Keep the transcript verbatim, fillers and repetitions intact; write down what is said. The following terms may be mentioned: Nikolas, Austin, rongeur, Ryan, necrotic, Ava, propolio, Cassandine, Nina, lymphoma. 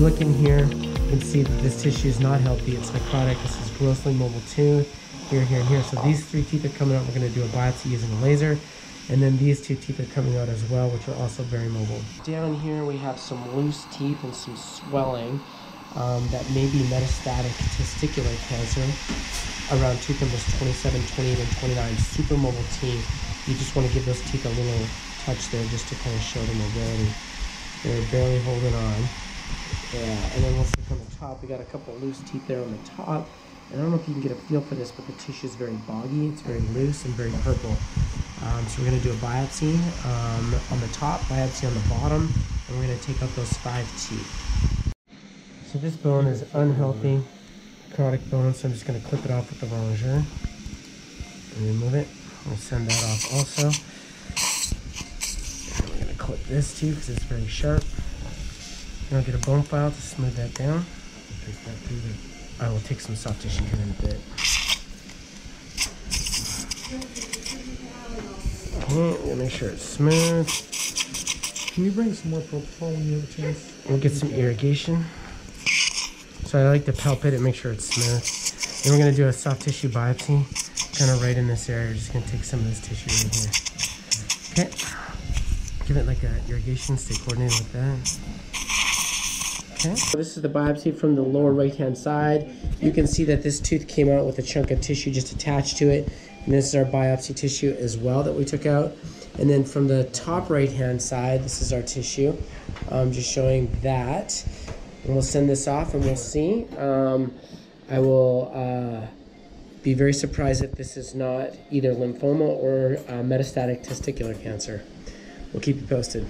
you look in here, you can see that this tissue is not healthy. It's necrotic. This is grossly mobile too. Here, here, and here. So these three teeth are coming out. We're going to do a biopsy using a laser. And then these two teeth are coming out as well, which are also very mobile. Down here we have some loose teeth and some swelling um, that may be metastatic testicular cancer around tooth numbers twenty-seven, twenty-eight, and twenty-nine. Super mobile teeth. You just want to give those teeth a little touch there just to kind of show the mobility. They're barely holding on. Yeah, and then let's look on the top. We got a couple loose teeth there on the top. And I don't know if you can get a feel for this, but the tissue is very boggy. It's very loose and very purple. Um, so we're going to do a biopsy um, on the top, biopsy on the bottom, and we're going to take out those five teeth. So this bone is unhealthy, necrotic bone, so I'm just going to clip it off with the rongeur and remove it. We'll send that off also. And we're going to clip this too because it's very sharp. I'm going to get a bone file to smooth that down. Take that through there. I will take some soft tissue here in a bit. We're gonna make sure it's smooth. Can you bring some more propolio to us? We'll get some irrigation. So I like to palpate it, make sure it's smooth. Then we're gonna do a soft tissue biopsy, kind of right in this area. We're just gonna take some of this tissue in here. Okay. Give it like an irrigation, stay coordinated with that. Okay. So this is the biopsy from the lower right-hand side. You can see that this tooth came out with a chunk of tissue just attached to it. And this is our biopsy tissue as well that we took out. And then from the top right-hand side, this is our tissue. Um, just showing that. And we'll send this off and we'll see. Um, I will uh, be very surprised if this is not either lymphoma or uh, metastatic testicular cancer. We'll keep you posted.